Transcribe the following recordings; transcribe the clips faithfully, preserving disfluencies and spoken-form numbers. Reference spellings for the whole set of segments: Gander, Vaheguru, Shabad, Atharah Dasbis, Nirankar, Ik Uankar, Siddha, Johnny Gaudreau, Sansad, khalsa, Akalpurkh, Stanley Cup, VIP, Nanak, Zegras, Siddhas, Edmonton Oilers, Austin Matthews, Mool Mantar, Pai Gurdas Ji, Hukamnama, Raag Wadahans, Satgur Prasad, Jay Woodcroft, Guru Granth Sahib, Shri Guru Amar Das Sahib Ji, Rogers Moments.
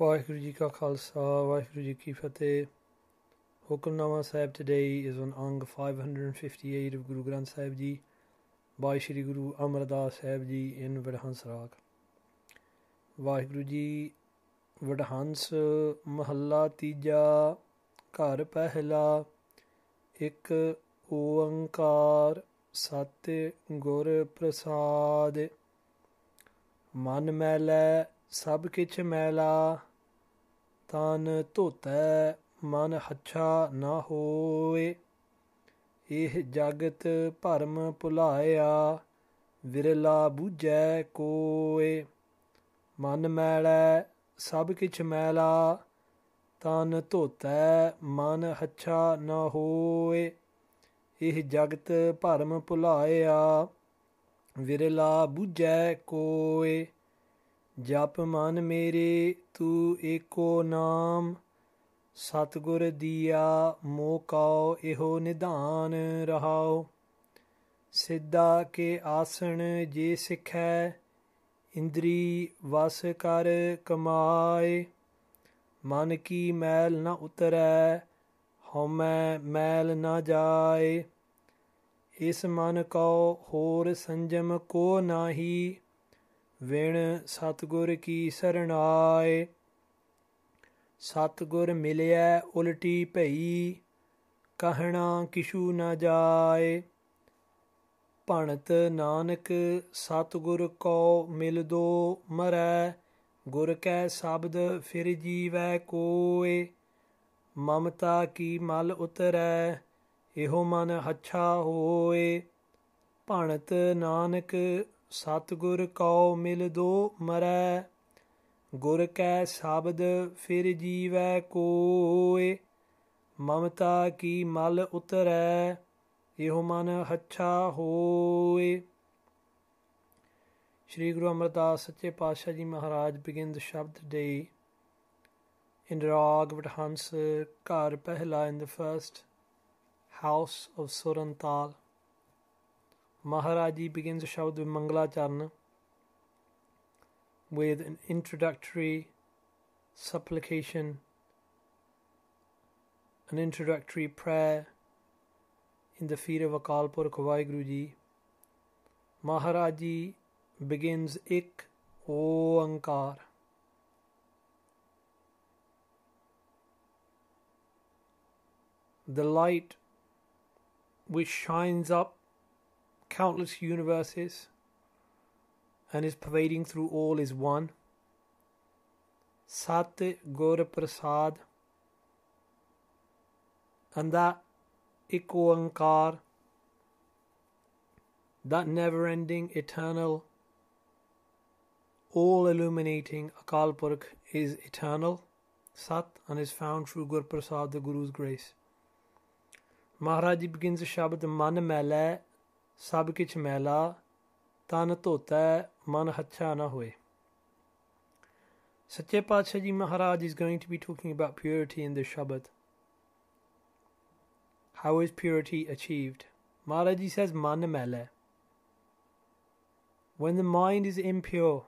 Vaheguru Ji Ka Khalsa, Vaheguru Ji Ki Fateh. Hukamnama Sahib today is on Ang five hundred fifty-eight of Guru Granth Sahib Ji by Shri Guru Amar Das Sahib Ji in Wadahans Raag. Vaheguru Ji Wadahans Mahalla Tija Kar Pahla Ik Uankar Satgur Prasad Man Mela Sab Kich Mela Tan Tota Man Hacha Na Hoye Eh Jagat Parm Pulaya Virla Bujay Koye Man Mela Sab Kich Mela Tan Tota Man Hacha Na Hoye Eh Jagat Parm Pulaya Virla Bujay Koye जप मन मेरे तू एको नाम सतगुर दिया मोकाओ एहो निधान रहाओ सिद्धा के आसन जे सिखै इंद्री वस कर कमाए मन की मैल न उतरै हमै मैल न जाए इस मन को होर संजम को नाही विण सतगुर की सरनाए सतगुर मिलिया उल्टी भई कहना किशु न जाए भणत नानक सतगुर को मिल दो मरै गुर कै शब्द फिर जीवै कोय ममता की मल उतरै एहो मन हच्छा होय भणत नानक सतगुर कौ मिल दो मरै गुर कै शब्द फिर जीवै कोय ममता की मल उतरै एहो मन हच्छा होय। श्री गुरु अमरदास सच्चे पातशाह जी महाराज begin the Shabad today in Raag Wadahans Kar Pehla in the first house of Surantal. Maharaj Ji begins the Shabad with Mangalacharan with an introductory supplication, an introductory prayer in the feet of Akalpurkh Vaheguru Ji. Maharaj Ji begins Ik Uankar. The light which shines up countless universes and is pervading through all is one. Satgur Prasad, and that Ik Uankar, that never-ending, eternal, all-illuminating Akalpurkh is eternal, Sat, and is found through Gur Prasad, the Guru's grace. Maharaj Ji begins the Shabad Man Mela Sab Kich Mela Tan Tota Man Hacha Na Hoye. Sache Patshaji Maharaj is going to be talking about purity in the Shabad. How is purity achieved? Maharaji says Man Mela. When the mind is impure,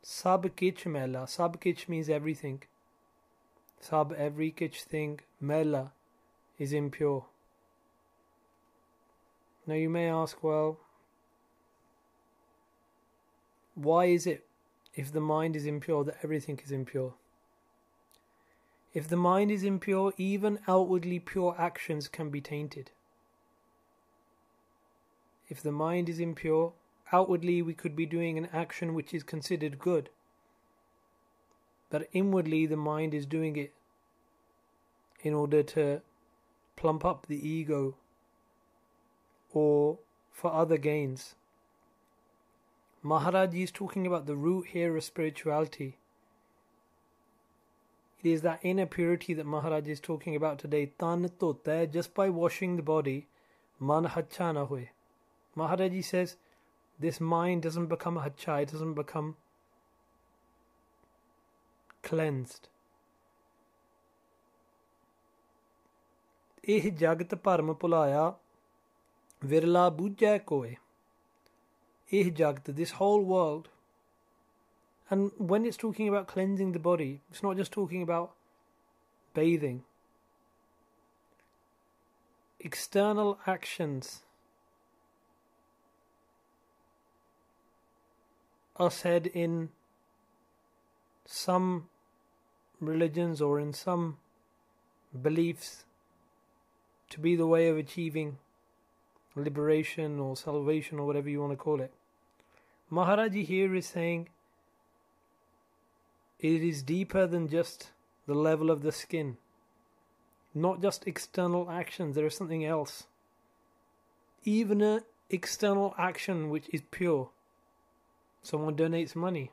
Sab Kich Mela. Sab Kich means everything. Sab, every, Kich, thing. Mela is impure. Now you may ask, well, why is it, if the mind is impure, that everything is impure? If the mind is impure, even outwardly pure actions can be tainted. If the mind is impure, outwardly we could be doing an action which is considered good, but inwardly the mind is doing it in order to plump up the ego or for other gains. Maharaj Ji is talking about the root here of spirituality. It is that inner purity that Maharaj Ji is talking about today. Tan Tota, just by washing the body, Man Hacha Na Hoye. Maharaj Ji says, this mind doesn't become hacha, it doesn't become cleansed. Eh Jagat Parm Pulaya Virla Bujay Koe. Eh Jagat, this whole world And when it's talking about cleansing the body, it's not just talking about bathing. External actions are said in some religions or in some beliefs to be the way of achieving liberation or salvation or whatever you want to call it. Maharaji here is saying it is deeper than just the level of the skin. Not just external actions, there is something else. Even an external action which is pure. Someone donates money,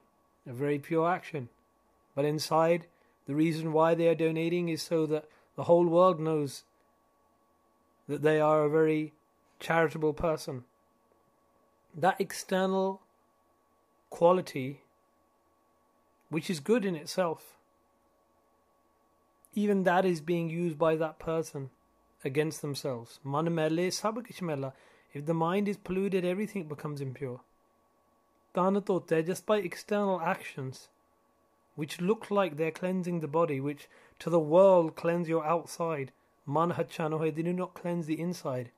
a very pure action. But inside, the reason why they are donating is so that the whole world knows that they are a very charitable person. That external quality, which is good in itself, even that is being used by that person against themselves. Mana mele sab kich mela. If the mind is polluted, everything becomes impure. Tanatote, just by external actions, which look like they're cleansing the body, which to the world cleanse your outside. Man hachanohe, they do not cleanse the inside.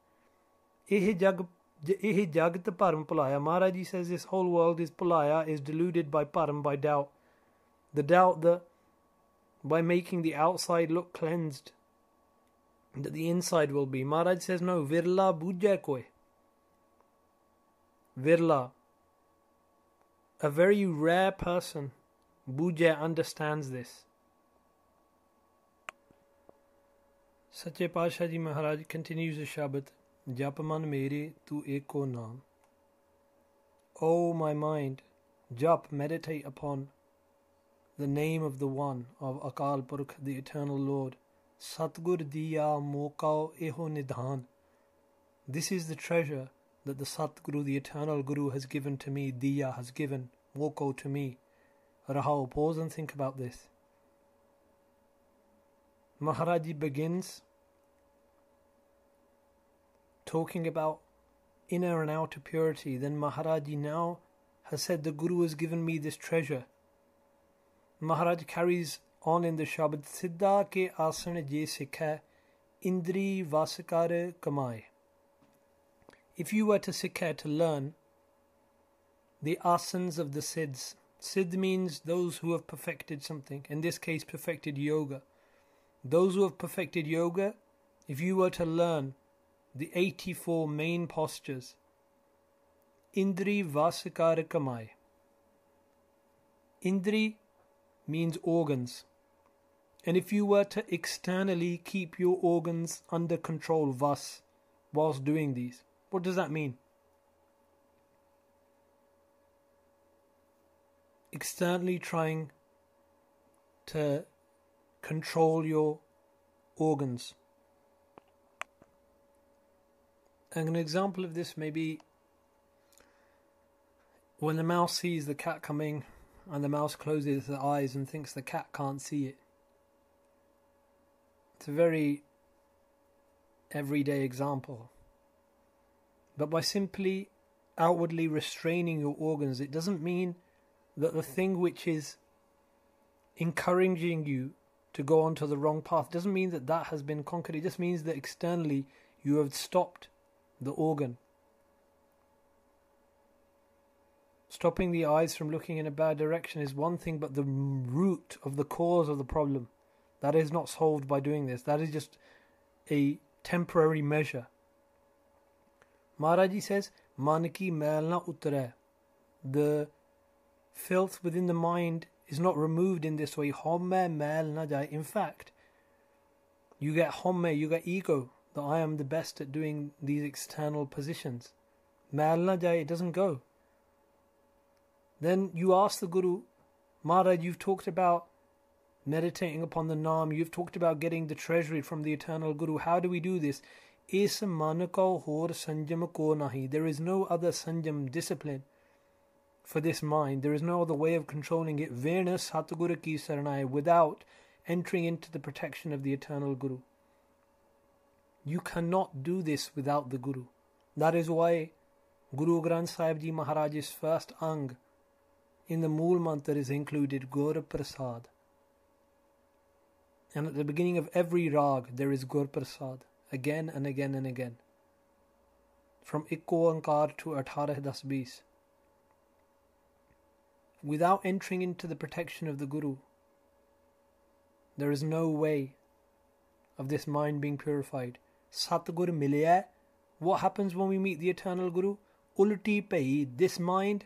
Ehe jag ehe jagat param palaya. Maharaji says this whole world is palaya, is deluded by param, by doubt. The doubt that by making the outside look cleansed, that the inside will be. Maharaj says, no, virla bujya koi. Virla. A very rare person, bujya, understands this. Sache Pasha Ji Maharaj continues the Shabad, Japa man mere tu eko naam. O my mind, jap, meditate upon the name of the one, of Akalpurkh, the eternal Lord. Satgur diya mokao eho nidhan. This is the treasure that the Satguru, the eternal Guru, has given to me. Diya has given, moko, to me. Rahao, pause and think about this. Maharaji begins talking about inner and outer purity. Then Maharaji now has said the Guru has given me this treasure. Maharaj carries on in the Shabad, Siddha ke asana je sikha indri vasakare kamai. If you were to sikha, to learn the asanas of the siddhs. Siddh means those who have perfected something, in this case perfected yoga. Those who have perfected yoga, if you were to learn the eighty-four main postures, indri vasakare kamai. Indri means organs, and if you were to externally keep your organs under control, vas, whilst doing these, what does that mean? Externally trying to control your organs. And an example of this may be when the mouse sees the cat coming, and the mouse closes the eyes and thinks the cat can't see it. It's a very everyday example. But by simply outwardly restraining your organs, it doesn't mean that the thing which is encouraging you to go onto the wrong path, doesn't mean that that has been conquered. It just means that externally you have stopped the organ. Stopping the eyes from looking in a bad direction is one thing, but the root of the cause of the problem, that is not solved by doing this. That is just a temporary measure. Maharaji says, Manaki mail na utre. The filth within the mind is not removed in this way. Homme mail na jai. In fact, you get homme, you get ego, that I am the best at doing these external positions. Mail na jai, it doesn't go. Then you ask the Guru, Maharaj, you've talked about meditating upon the Naam. You've talked about getting the treasury from the eternal Guru. How do we do this? Is manako hor sanjam ko nahi. There is no other sanjam, discipline, for this mind. There is no other way of controlling it. Vena satguru ki saranai, without entering into the protection of the eternal Guru. You cannot do this without the Guru. That is why Guru Granth Sahib Ji Maharaj's first ang in the Mool Mantar is included Guru Prasad. And at the beginning of every Raag there is Guru Prasad, again and again and again. From Ik Uankar to Atharah Dasbis. Without entering into the protection of the Guru, there is no way of this mind being purified. Satgur Miliya. What happens when we meet the eternal Guru? Ulti Pai, this mind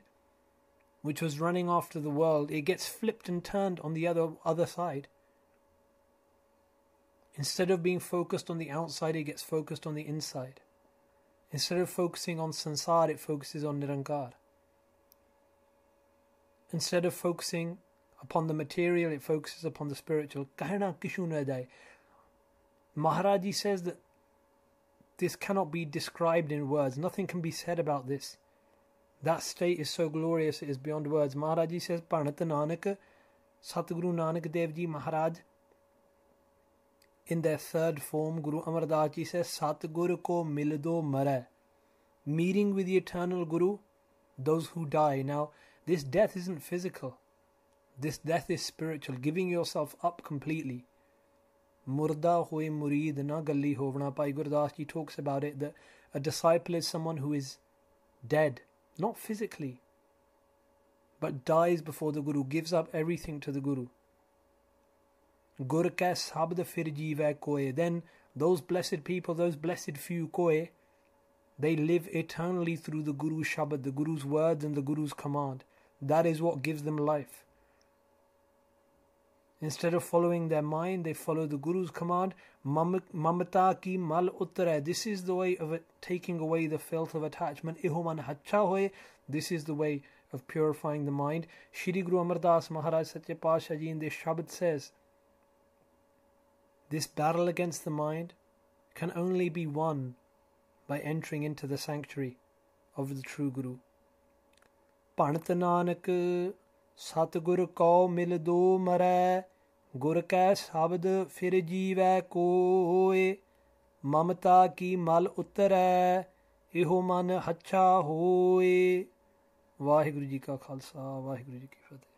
which was running after the world, it gets flipped and turned on the other other side. Instead of being focused on the outside, it gets focused on the inside. Instead of focusing on Sansad, it focuses on Nirankar. Instead of focusing upon the material, it focuses upon the spiritual. Kahna kishuna dai. Maharaji says that this cannot be described in words. Nothing can be said about this. That state is so glorious, it is beyond words. Maharaji says, Panat Nanak, Satguru Nanak Dev Ji Maharaj, in their third form, Guru Amar Das Ji says, Satguru ko mildo mare. Meeting with the eternal Guru, those who die. Now, this death isn't physical. This death is spiritual, giving yourself up completely. Murda hoye murid na galli hovna. Pai Gurdas Ji talks about it, that a disciple is someone who is dead, not physically, but dies before the Guru, gives up everything to the Guru. Gur ka sabd fir jeeva koye. Then those blessed people, those blessed few koye, they live eternally through the Guru's Shabad, the Guru's words and the Guru's command. That is what gives them life. Instead of following their mind, they follow the Guru's command. Mamata ki mal uttare. This is the way of taking away the filth of attachment. Ihuman hacha hoye. This is the way of purifying the mind. Shri Guru Amar Das Maharaj Sache Pasha Ji in this Shabad says, this battle against the mind can only be won by entering into the sanctuary of the true Guru. Panat Nanak Satgur ko mildo mare. Gur ka sabd fir jeeva koye. Mamata ki mal uttare. Iho man hacha hoye. Vaheguru Ji ka khalsa, Vaheguru Ji ki fateh.